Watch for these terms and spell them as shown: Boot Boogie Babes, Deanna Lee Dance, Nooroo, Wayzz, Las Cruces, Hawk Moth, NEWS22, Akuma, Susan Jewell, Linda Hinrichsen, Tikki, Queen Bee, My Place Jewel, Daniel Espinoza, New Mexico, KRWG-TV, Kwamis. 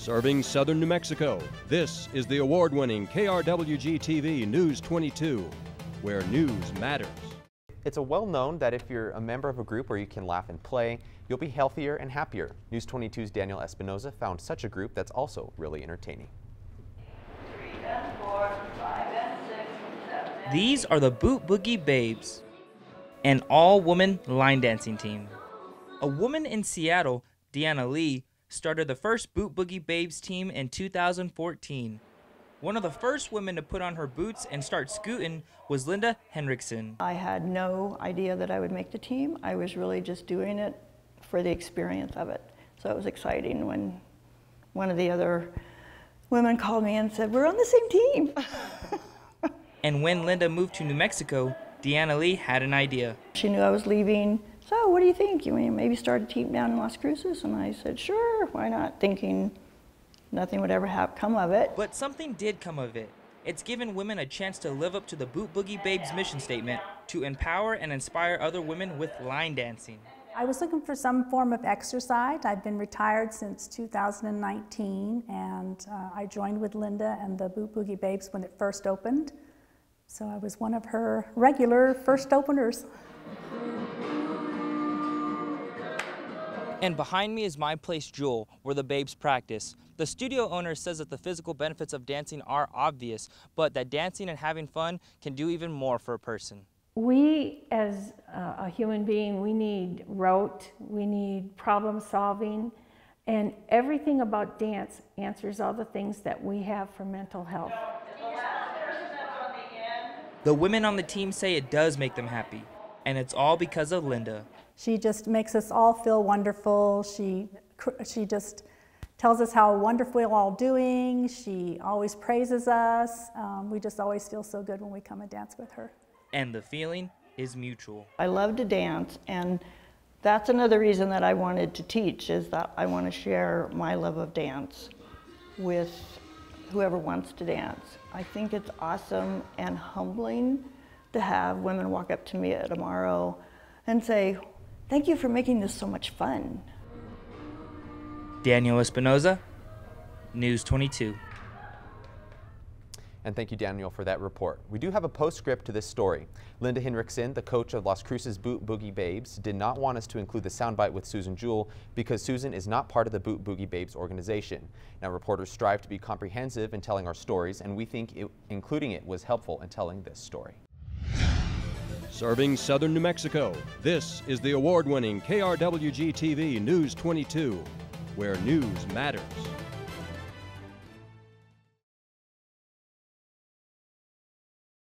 Serving southern New Mexico, this is the award-winning KRWG-TV News 22, where news matters. It's a well-known that if you're a member of a group where you can laugh and play, you'll be healthier and happier. News 22's Daniel Espinoza found such a group that's also really entertaining. These are the Boot Boogie Babes, an all-woman line dancing team. A woman in Seattle, Deanna Lee, started the first Boot Boogie Babes team in 2014. One of the first women to put on her boots and start scooting was Linda Hinrichsen. I had no idea that I would make the team. I was really just doing it for the experience of it. So it was exciting when one of the other women called me and said, "We're on the same team." And when Linda moved to New Mexico, Deanna Lee had an idea. She knew I was leaving. "So what do you think? You mean maybe start a team down in Las Cruces?" And I said, "Sure, why not?" Thinking nothing would ever come of it. But something did come of it. It's given women a chance to live up to the Boot Boogie Babes mission statement to empower and inspire other women with line dancing. I was looking for some form of exercise. I've been retired since 2019, and I joined with Linda and the Boot Boogie Babes when it first opened. So I was one of her regular first openers. And behind me is My Place Jewel, where the babes practice. The studio owner says that the physical benefits of dancing are obvious, but that dancing and having fun can do even more for a person. We, as a human being, we need rote, we need problem solving, and everything about dance answers all the things that we have for mental health. The women on the team say it does make them happy, and it's all because of Linda. She just makes us all feel wonderful. She just tells us how wonderful we're all doing. She always praises us. We just always feel so good when we come and dance with her. And the feeling is mutual. I love to dance, and that's another reason that I wanted to teach, is that I want to share my love of dance with whoever wants to dance. I think it's awesome and humbling to have women walk up to me at Amaro and say, "Thank you for making this so much fun." Daniel Espinoza, News 22. And thank you, Daniel, for that report. We do have a postscript to this story. Linda Hinrichsen, the coach of Las Cruces Boot Boogie Babes, did not want us to include the soundbite with Susan Jewell because Susan is not part of the Boot Boogie Babes organization. Now, reporters strive to be comprehensive in telling our stories, and we think including it was helpful in telling this story. Serving southern New Mexico, this is the award-winning KRWG-TV News 22, where news matters.